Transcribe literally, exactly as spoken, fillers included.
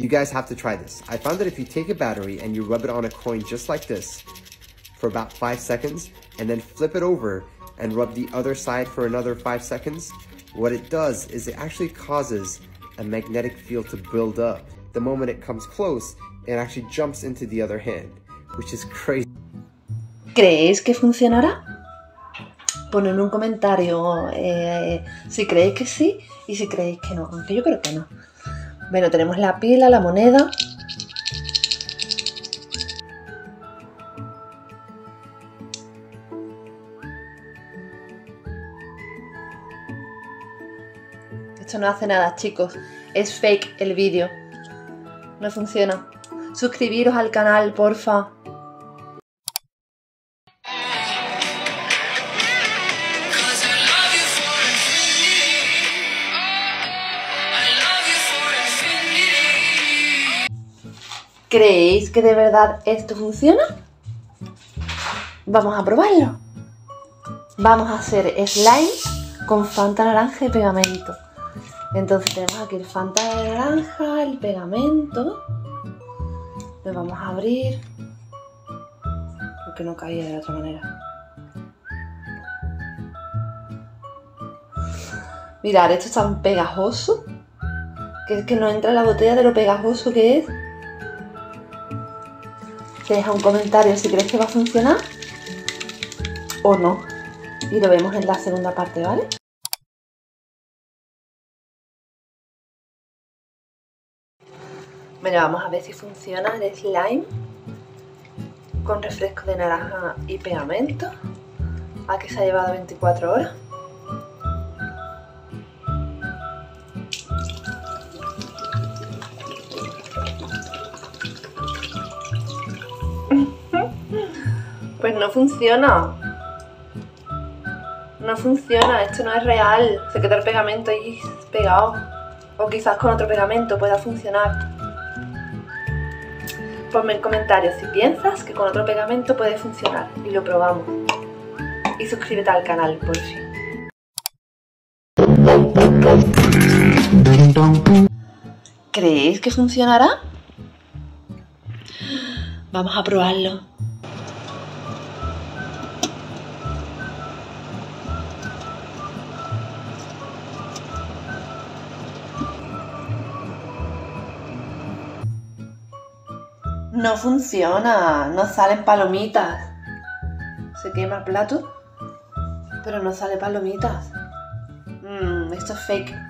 You guys have to try this. I found that if you take a battery and you rub it on a coin just like this for about five seconds and then flip it over and rub the other side for another five seconds, what it does is it actually causes a magnetic field to build up. The moment it comes close, it actually jumps into the other hand, which is crazy. ¿Creéis que funcionará? Poned en un comentario eh, si creéis que sí y si creéis que no, aunque yo creo que no. Bueno, tenemos la pila, la moneda. Esto no hace nada, chicos. Es fake el vídeo. No funciona. Suscribiros al canal, porfa. ¿Creéis que de verdad esto funciona? Vamos a probarlo. Vamos a hacer slimes con Fanta naranja y pegamento. Entonces tenemos aquí el Fanta naranja, el pegamento. Lo vamos a abrir. Porque no caía de otra manera. Mirad, esto es tan pegajoso. Que es que no entra en la botella de lo pegajoso que es. Deja un comentario si crees que va a funcionar o no. Y lo vemos en la segunda parte, ¿vale? Bueno, vamos a ver si funciona el slime con refresco de naranja y pegamento. Aquí se ha llevado veinticuatro horas. Pues no funciona. No funciona, esto no es real. Se quedó el pegamento ahí pegado. O quizás con otro pegamento pueda funcionar. Ponme en comentarios si piensas que con otro pegamento puede funcionar. Y lo probamos. Y suscríbete al canal, por fin. ¿Creéis que funcionará? Vamos a probarlo. No funciona, no salen palomitas. Se quema el plato, pero no sale palomitas. Mm, esto es fake.